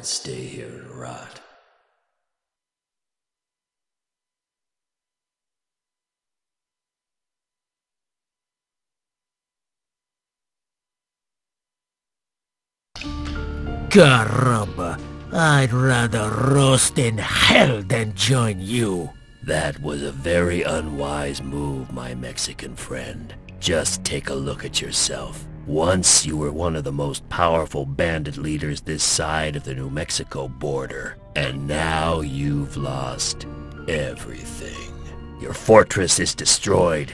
could stay here and rot. Caramba! I'd rather roast in hell than join you. That was a very unwise move, my Mexican friend. Just take a look at yourself. Once you were one of the most powerful bandit leaders this side of the New Mexico border, and now you've lost everything. Your fortress is destroyed.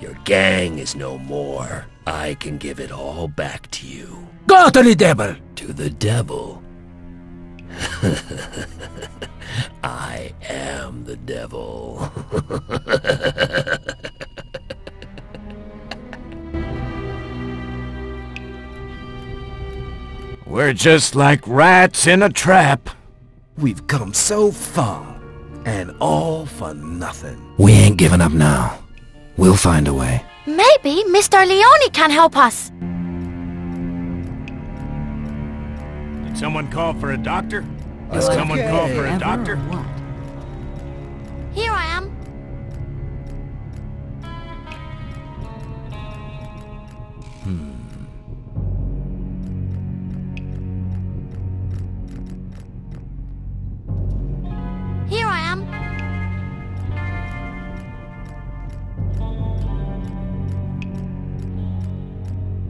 Your gang is no more. I can give it all back to you. Go to the devil! To the devil? I am the devil. We're just like rats in a trap. We've come so far, and all for nothing. We ain't giving up now. We'll find a way. Maybe Mr. Leone can help us. Did someone call for a doctor? Did someone call for a doctor? Here I am.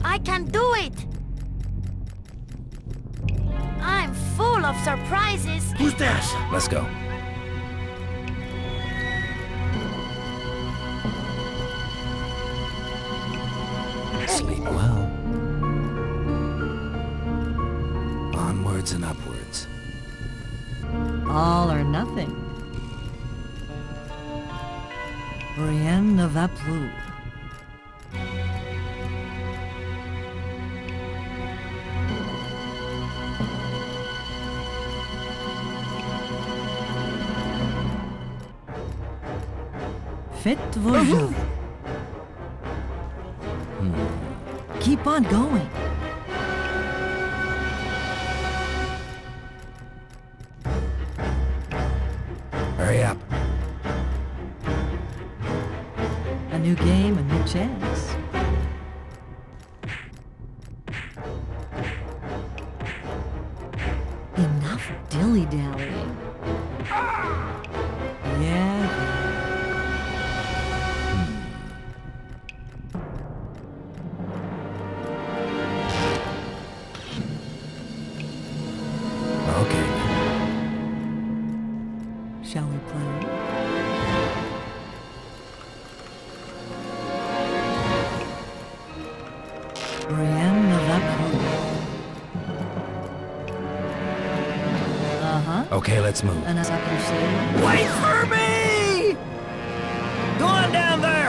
I can do it! I'm full of surprises! Who's that? Let's go. Sleep well. Onwards and upwards. All or nothing. Brienne of Aplou. Faites vos jeux. Keep on going. Hurry up. A new game, a new chance. Enough dilly-dallying. Shall we play? Brienne of Aplou. Okay, let's move. Wait for me! Go on down there!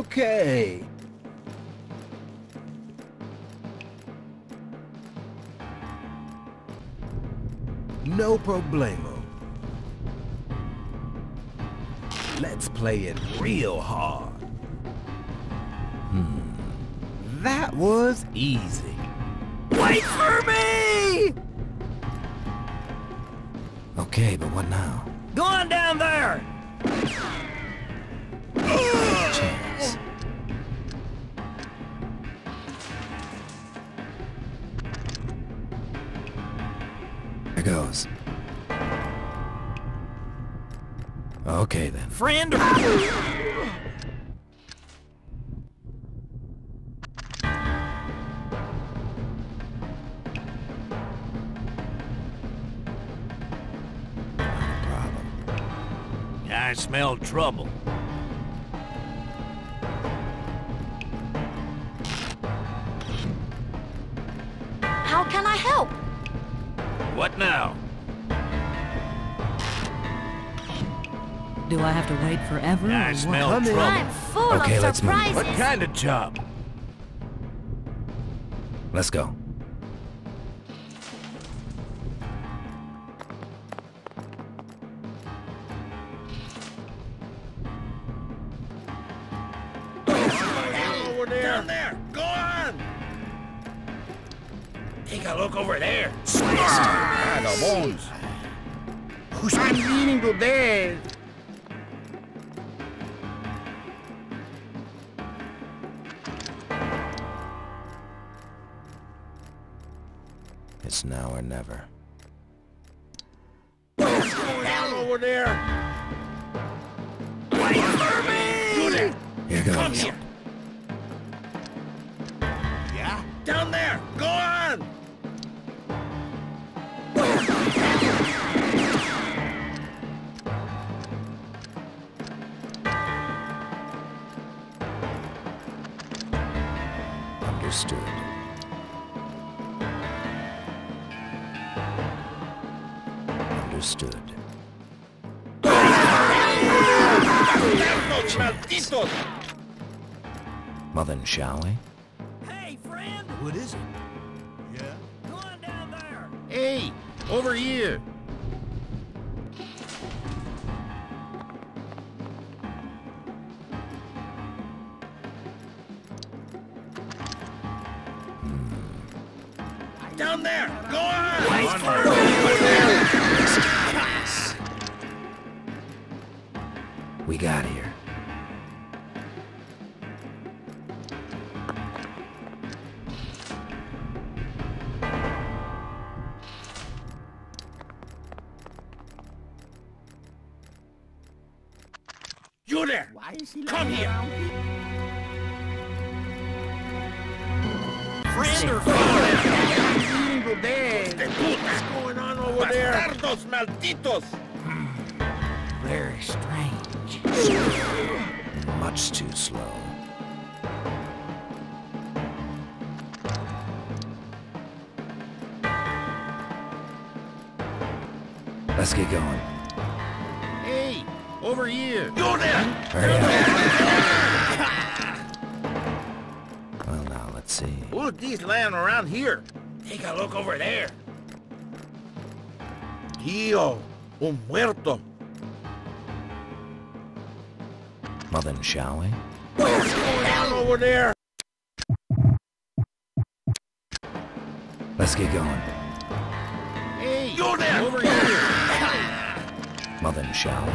Okay. No problemo. Let's play it real hard. That was easy. Wait for me! Okay, but what now? Go on down there! Goes. Okay then. Friend! I smell trouble. How can I help? What now? Do I have to wait forever? I smell trouble. I'm full of surprises. What kind of job? Let's go. Down there! Go on! Take a look over there! Ah, the bones! I'm eating today! It's now or never. What's going on over there? Wait for me! Here goes. Come here! Down there! Go on! Understood. Understood. Well then, shall we? What is it? Yeah? Go on down there! Hey! Over here! Down there! Go on! We got here. Come here! Friend or foe? What's going on over there? Bastardos malditos! Very strange. Much too slow. Let's get going. Over here! Go there! Hurry up. Well now, let's see. Look, these land around here. Take a look over there. Tío, un muerto. Well then, shall we? What's going on over there? Let's get going. Hey, go there! Over here! Well then, shall we?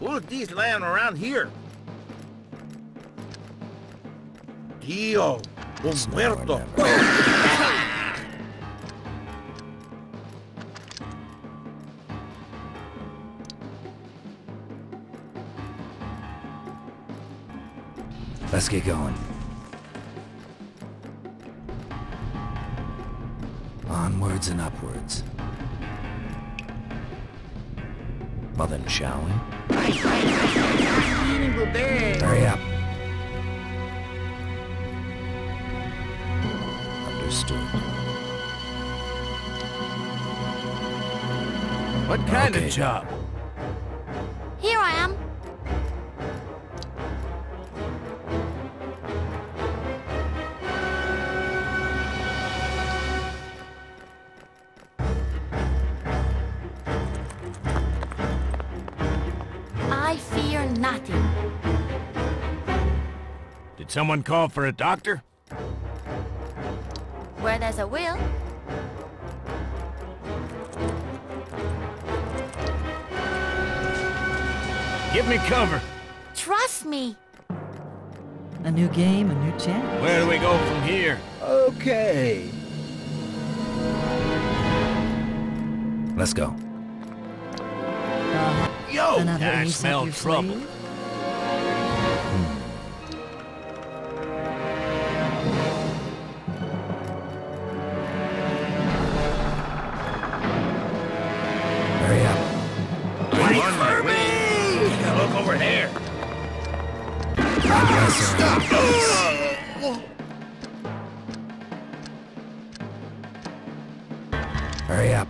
Look, these land around here. Tío, un muerto. Let's get going. Onwards and upwards. Well then, shall we? Hurry up. Understood. What kind of job? Here I am. Someone call for a doctor? Where there's a will. Give me cover. Trust me. A new game, a new chance. Where do we go from here? Okay. Let's go. Yo! I smell trouble. Sleeve? Hurry up.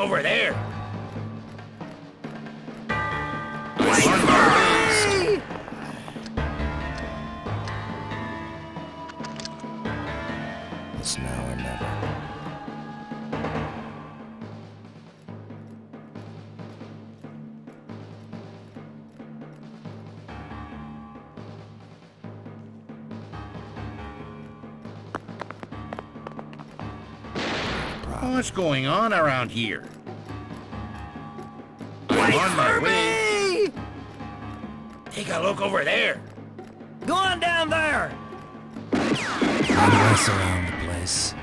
over there. It's now or never. What's going on around here? I'm on my way. Take a look over there. Go on down there. Mess around the place.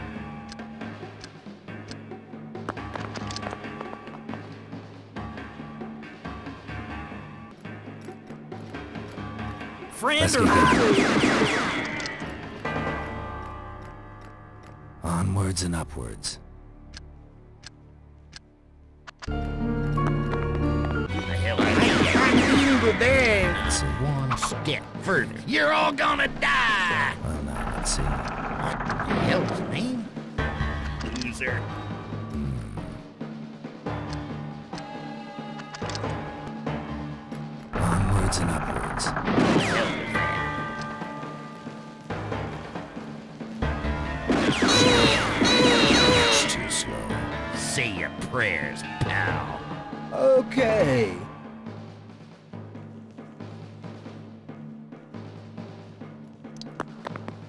Friend or onwards and upwards. There's one step further. You're all gonna die! Well, now, let's see. What the hell's name? Loser. Onwards and upwards. It's too slow. Say your prayers, pal. Okay.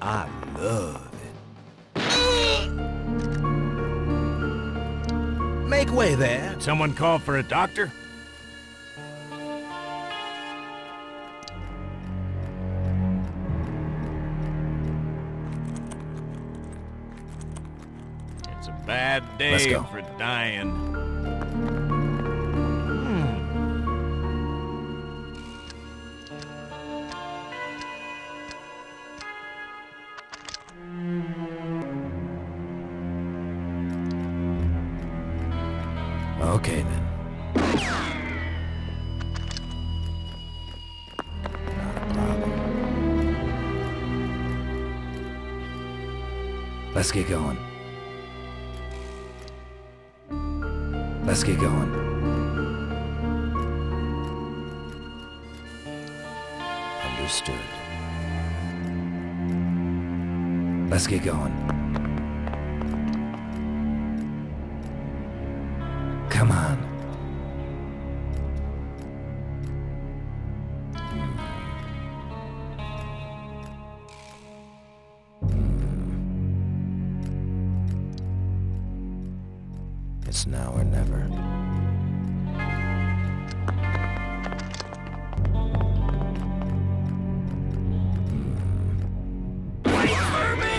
I love it. Make way there. Someone call for a doctor? It's a bad day for dying. Okay, then. Not a problem. Let's get going. Let's get going. Understood. Let's get going. Come on. It's now or never. Wait for me!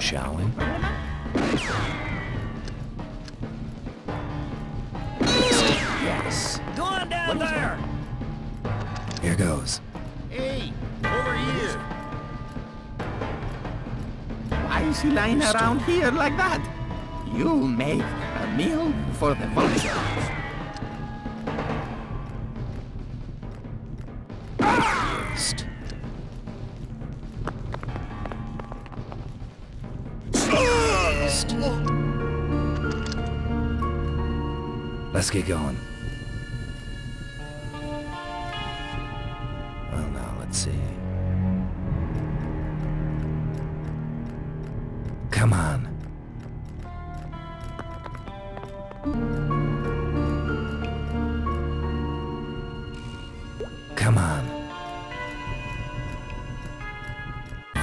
Shall we? Yes. Go on down there. Here goes. Hey, over here. Why is he lying around here like that? You make a meal for the vultures. Let's get going. Well, now, let's see. Come on. Come on.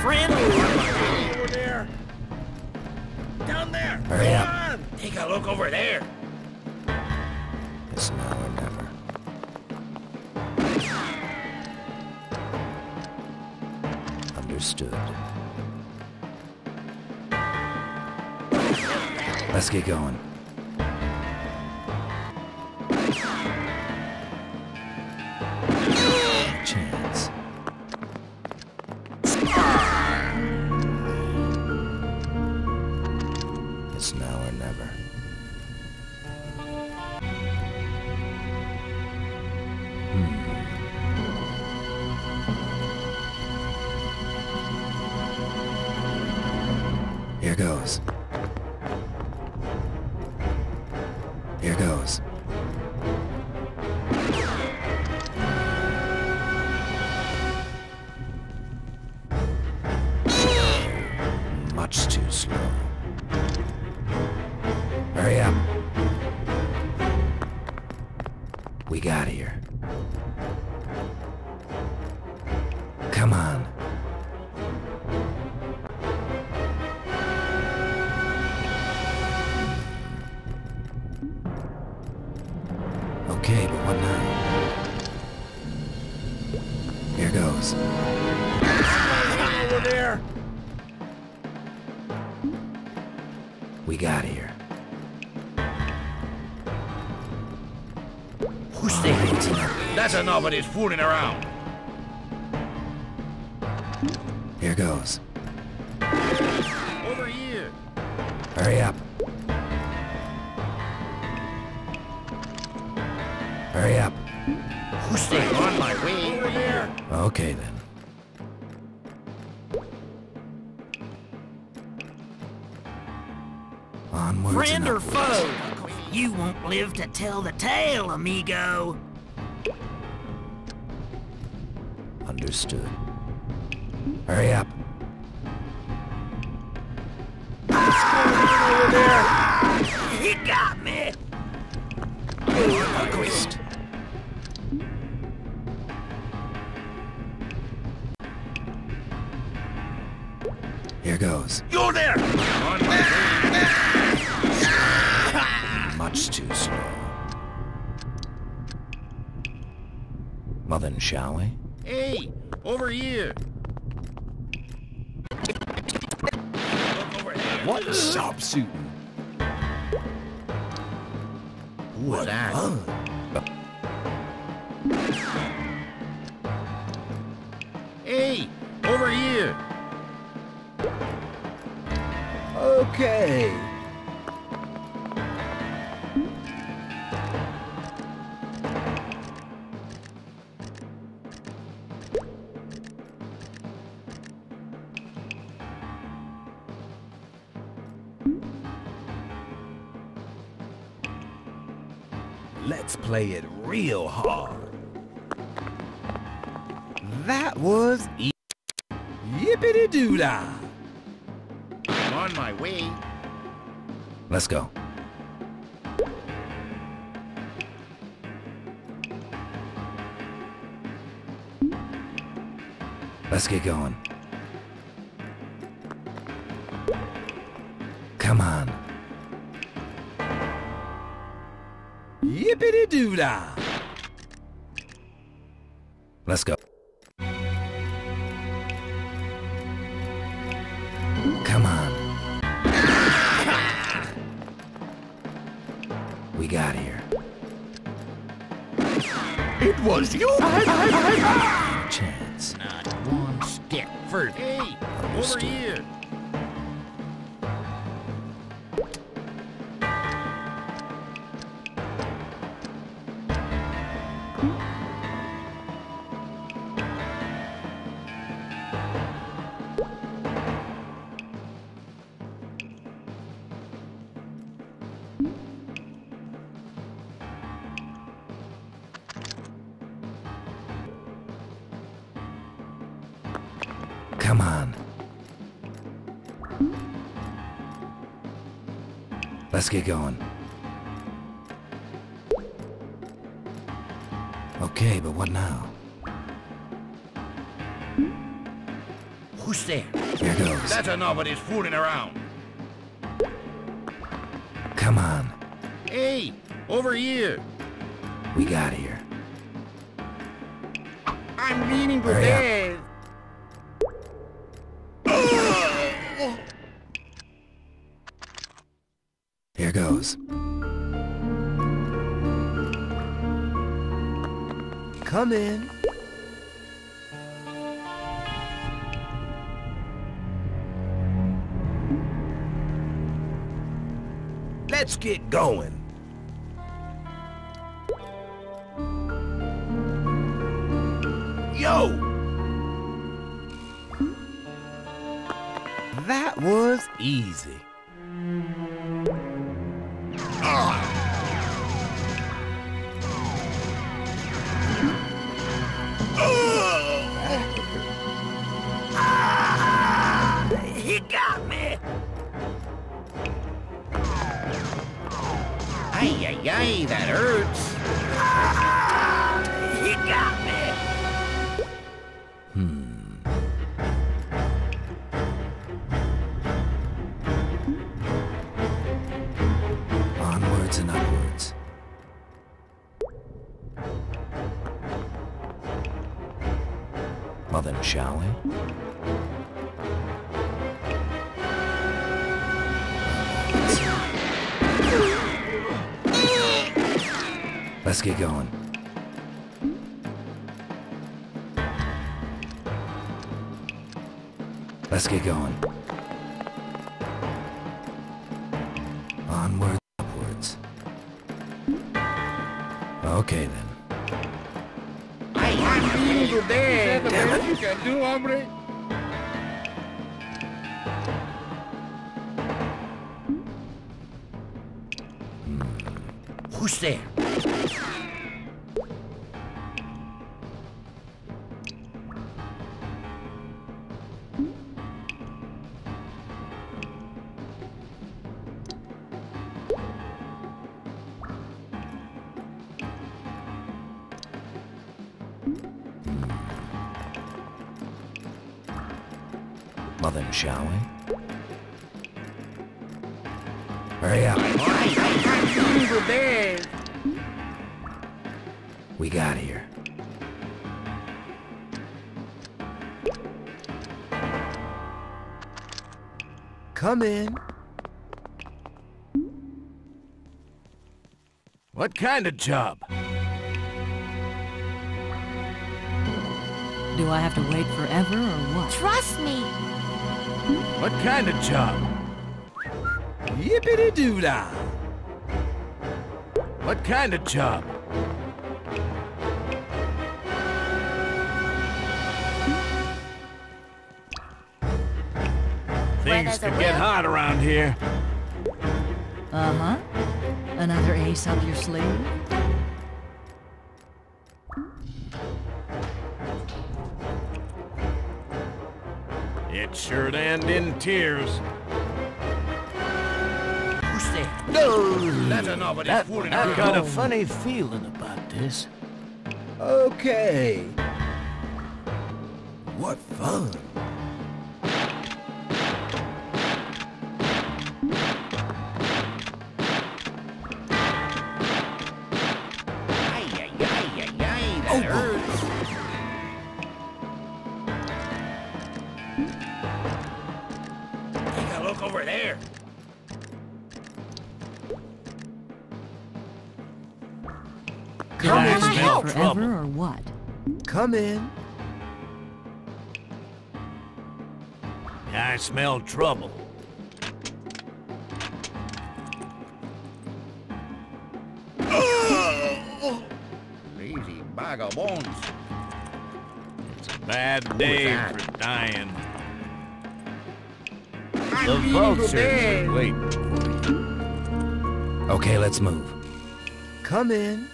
Friend! Over there! Down there! Hurry up. Come on! Take a look over there! It's now or never. Understood. Let's get going. Chance. It's now or never. Here goes. Here goes. Much too slow. Hurry up. We got here. Come on. Okay, but what now? Here goes. Over there. We got here. Who's the hell? That's enough of this fooling around. Here goes. Over here. Hurry up. Hurry up. Who's there? On my way. Over here. Okay then. Onwards. Friend or foe, you won't live to tell the tale, amigo. Understood. Hurry up. Over there. He got me. Christ. Here goes. You're there. Much too slow. Well then, shall we? Hey, over here. What sharpshooting? What that? Hey, over here. Okay. Let's play it real hard. That was easy. Yippity-doo-dah. I'm on my way. Let's go. Let's get going. Come on. Yippity-doo-dah! Let's go. Come on. We got here. It was your chance. Not one step further. Hey, over here. Come on. Let's get going. Okay, but what now? Who's there? Here goes. That's enough of this fooling around. Come on. Hey, over here. We got here. I'm meaning to bed. Here goes. Come in. Let's get going. Yo! that was easy. He got me! Ay, ay, ay, that hurts. He got me! Onwards and upwards. Well then, shall we? Let's get going. Let's get going. Onward, upwards. Okay then. I have you today. Is that the best you can do, hombre? Who's there? Well then, shall we? Hurry up. We got here. Come in. What kind of job? Do I have to wait forever or what? Trust me! What kind of job? Yippity-doo-dah! What kind of job? Things could get hot around here. Uh-huh. Another ace up your sleeve? It should end in tears. I've got a funny feeling about this. Okay. What fun. Take a look over there. Come in, forever or what? Come in. I smell trouble. Lazy bag of bones. It's a bad day for dying. The vultures are waiting for you. Okay, let's move. Come in.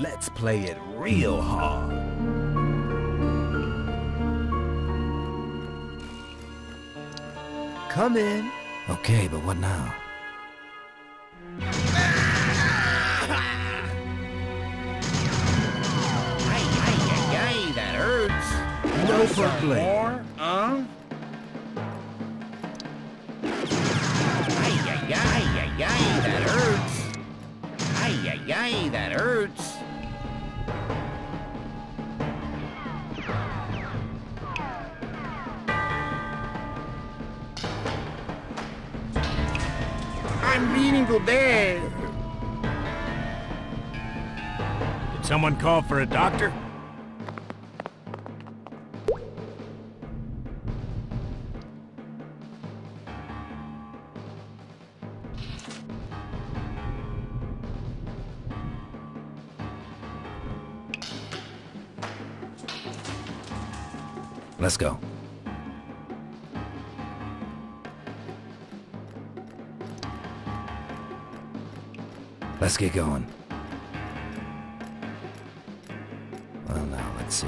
Let's play it real hard. Come in. Okay, but what now? Ay, that hurts. No foreplay. More, huh? Ay, that hurts. Ay, that hurts. I'm bleeding to death. Did someone call for a doctor? Let's go. Let's get going. Well, now, let's see.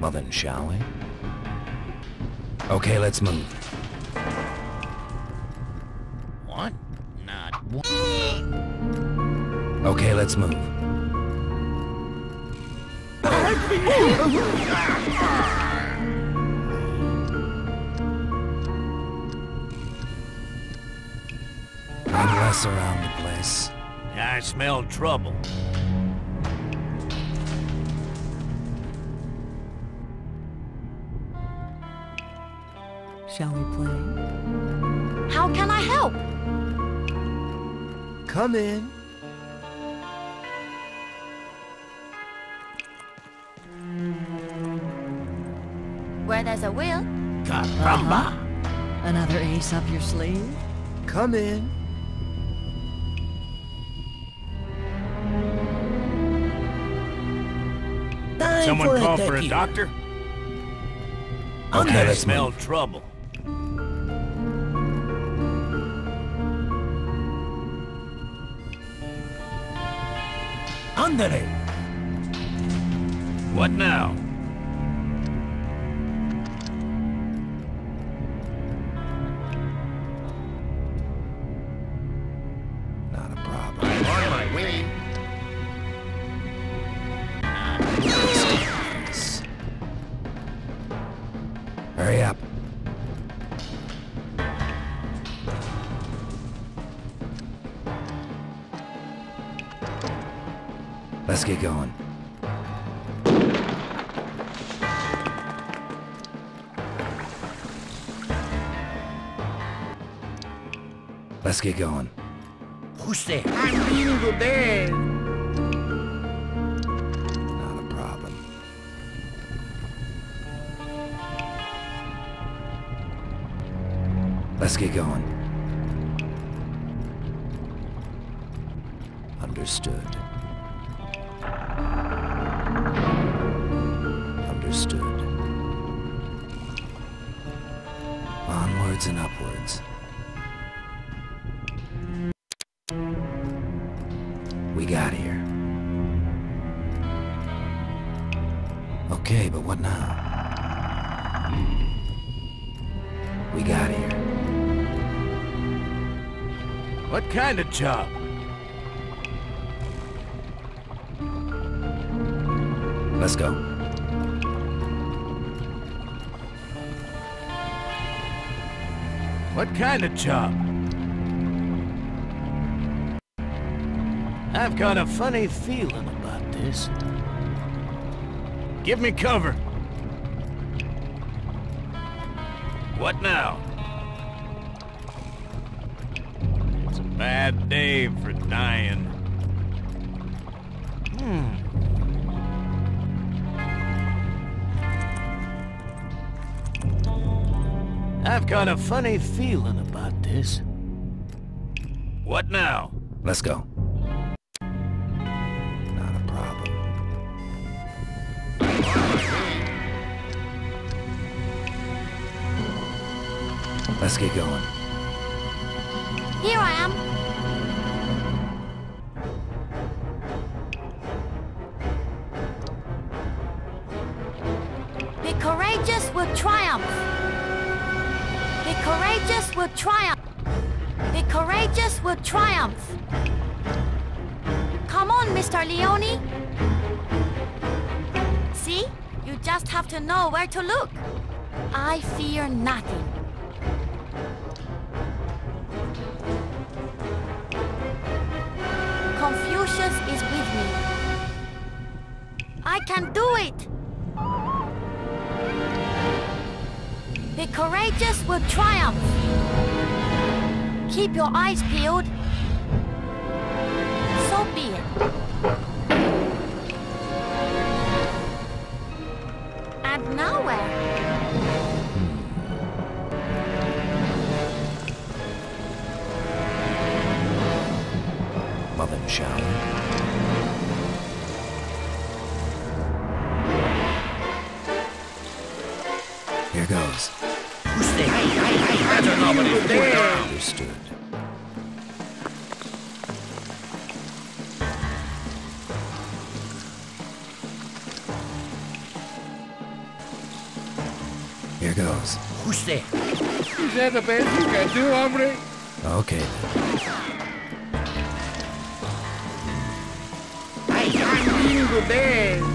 Well then, shall we? Okay, let's move. What? Not what? Okay, let's move. I'm less around the place. I smell trouble. Shall we play? How can I help? Come in. Where there's a will. Caramba! Another ace up your sleeve? Come in. Someone call for a doctor? Okay, I smell trouble. Andre! What now? Not a problem. I'm on my way. Hurry up. Let's get going. Let's get going. Who's there? I'm being the bad. Not a problem. Let's get going. Understood. Understood. Onwards and upwards. We got here. Okay, but what now? We got here. What kind of job? Let's go. What kind of job? I've got a funny feeling about this. Give me cover. What now? It's a bad day for dying. I've got a funny feeling about this. What now? Let's go. Not a problem. Let's get going. Here I am. Be courageous will triumph. Be courageous will triumph. Be courageous will triumph. Come on, Mr. Leone. See? You just have to know where to look. I fear nothing. Confucius is with me. I can do it! The courageous will triumph. Keep your eyes peeled. So be it. And now where? Well then, shall we? There goes. Who's there? That's nobody there. Understood. Here goes. Who's there? Is that the best you can do, Andre? Okay then. I can't hear the band.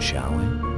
Shall we?